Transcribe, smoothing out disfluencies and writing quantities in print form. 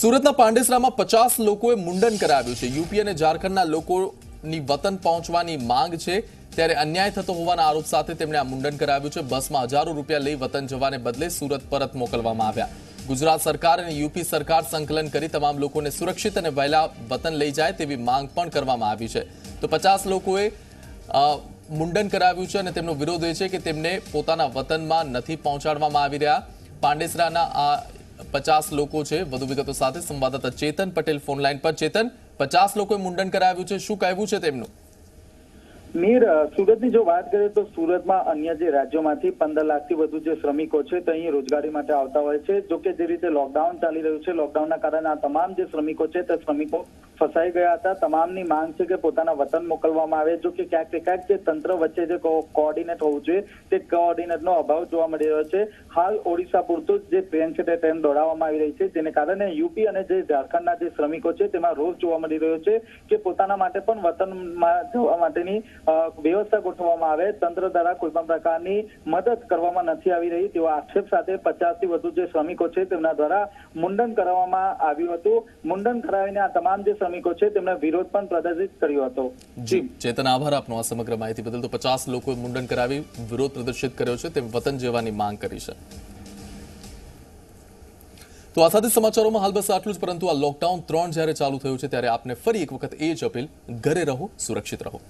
સુરતના પાંડેસરામાં 50 લોકોએ મુંડન કરાવ્યું છે। યુપી અને ઝારખંડના લોકોની વતન પહોંચવાની માંગ છે, ત્યારે અન્યાય થતો હોવાના આરોપ સાથે તેમણે આ મુંડન કરાવ્યું છે। બસમાં હજારો રૂપિયા લઈ વતન જવાને બદલે સુરત પરત મોકલવામાં આવ્યા। ગુજરાત સરકાર અને યુપી સરકાર સંકલન કરી તમામ લોકોને સુરક્ષિત અને વહેલા વતન લઈ જાય તેવી માંગ પણ કરવામાં આવી છે। તો 50 લોકોએ મુંડન કરાવ્યું છે અને તેમનો વિરોધ એ છે કે તેમને પોતાના વતનમાં નથી પહોંચાડવામાં આવી રહ્યા। પાંડેસરાના આ 50 लोग विगत संवाददाता चेतन पटेल फोन लाइन पर। चेतन, 50 लोग मुंडन कराव्यू छे, शुं कहेवू छे तेमनुं? मीर, सूरत की जो बात करें तो सूरत में अन्य राज्यों में 15 लाख जो श्रमिकों है तो अहीं रोजगारी माटे आवता होय छे। जो के जे रीते लॉकडाउन चाली रह्युं छे, लॉकडाउन ना कारणे आ तमाम जे श्रमिकों है तो श्रमिकों फसाई गया था। तमामनी मांग छे के पोताना वतन मोकलवामां आवे। जो के क्यांक ने क्यांक जे तंत्र वच्चे जे कोऑर्डिनेट होवुं जोईए ते कोऑर्डिनेटनो अभाव जोवा मळी रह्यो छे। हाल ओडिशा पूरतो जे ट्रेन छे ते ट्रेन दौड़ाववामां आवी रही छे, जेने कारणे यूपी अने जे झारखंडना जे श्रमिकों छे तेमां रोष जोवा मळी रह्यो छे के पोताना माटे पण वतनमां जवा माटेनी व्यवस्था गोठववामां आवे। तंत्र द्वारा कोईपण प्रकारनी मदद करवामां नथी आवी रही तेवा आक्षेप साथे 50 थी वधु जे श्रमिकों छे तेमना द्वारा मुंडन कराववामां आव्युं हतुं। मुंडन करावीने आ तमाम जे श्रमिकों छे तेमणे विरोध पण प्रदर्शित कर्यो हतो। जी चेतन, आभार आपनो आ समग्र माहिती बदल। तो 50 लोकोए मुंडन करावी विरोध प्रदर्शित कर्यो छे, तेम वतन जवानी मांग करी छे। तो आ साथे समाचारोमां हाल बस आटलुं ज, परंतु आ लॉकडाउन 3 જ્યારે ચાલુ થયું છે ત્યારે આપને ફરી એક વખત એ જ અપીલ, ઘરે રહો, સુરક્ષિત રહો।